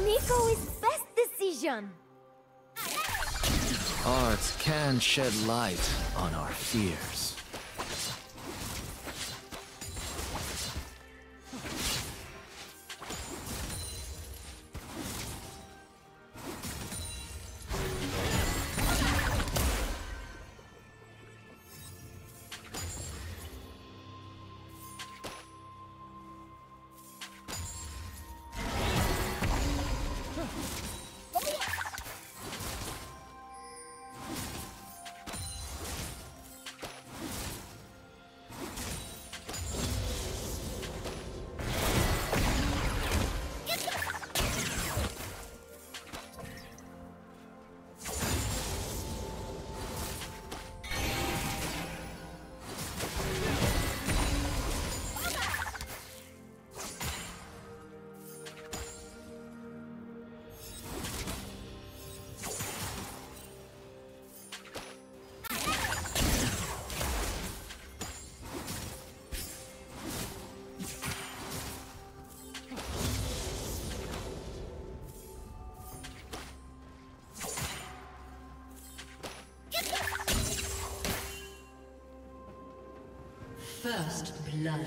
NEEKO is best decision. Arts can shed light on our fears. First blood.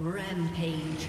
Rampage.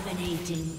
Dominating.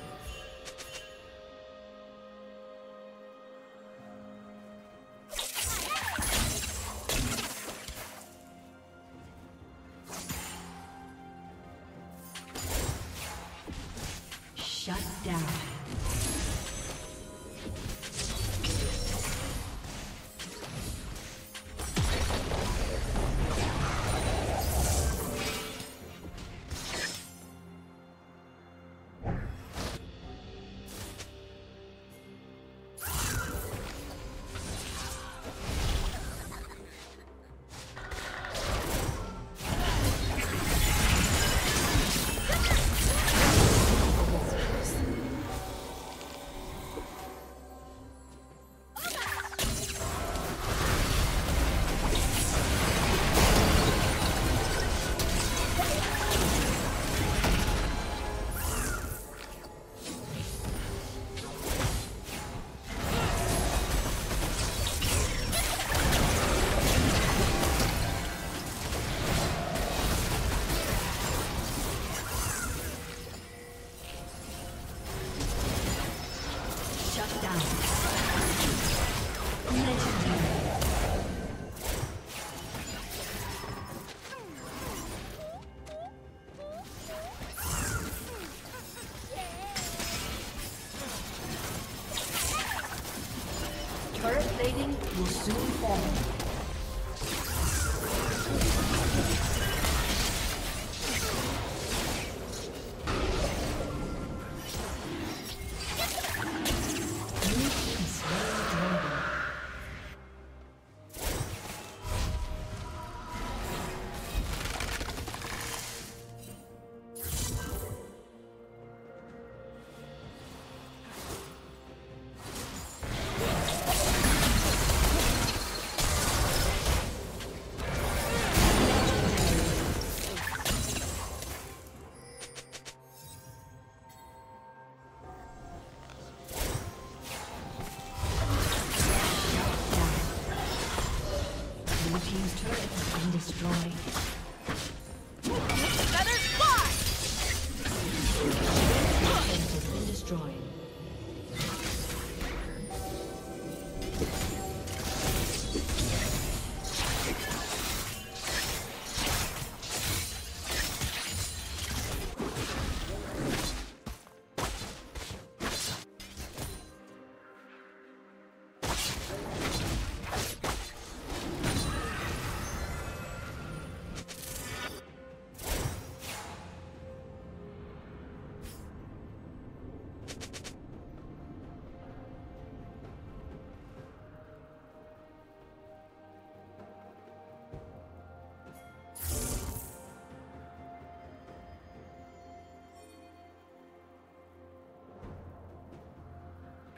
Will soon fall.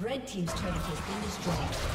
Red team's turret has been destroyed.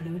Blue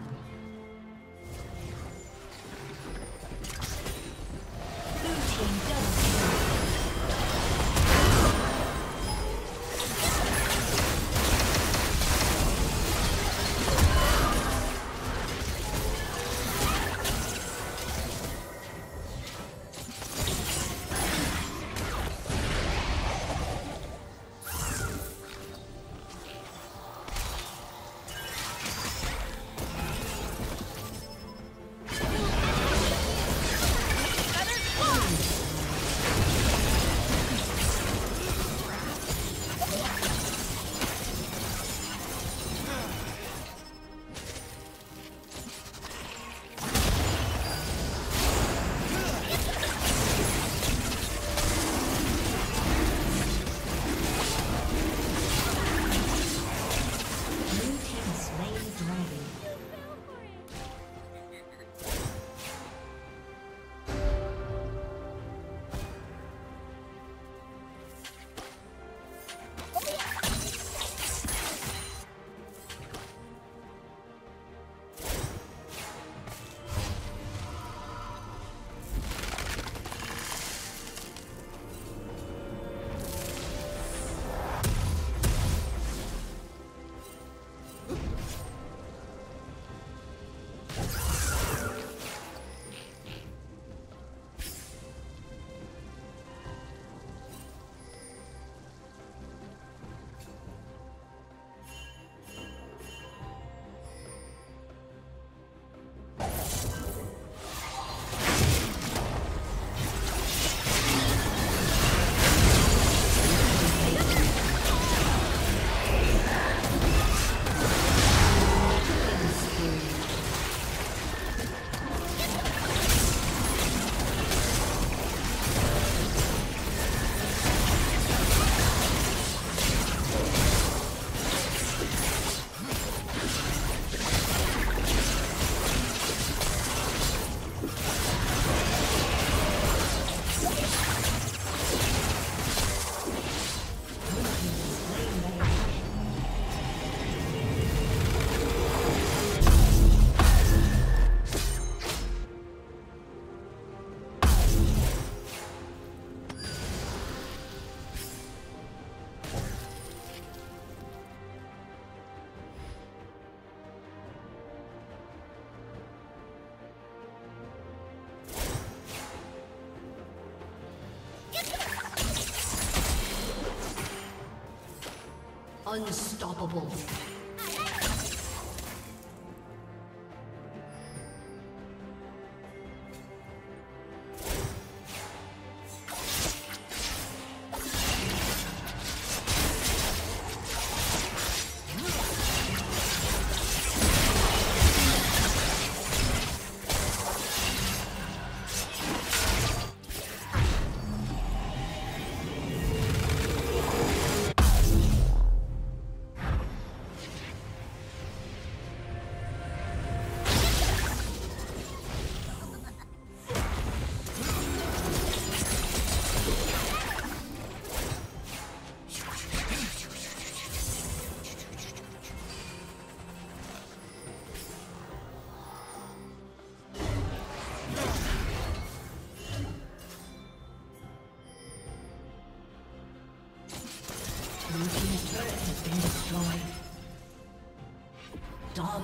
Unstoppable.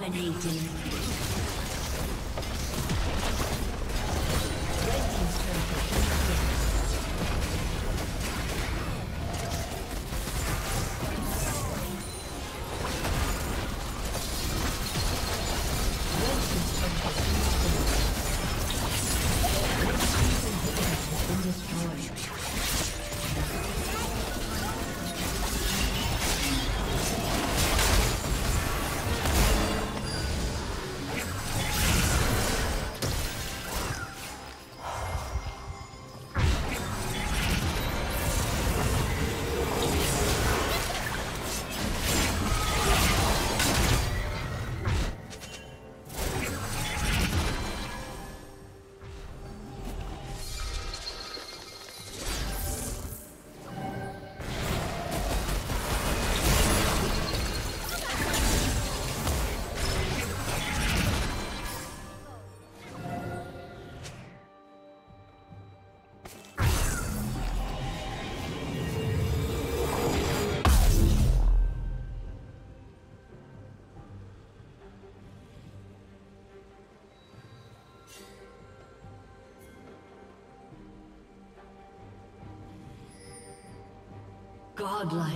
Dominating. Godlike.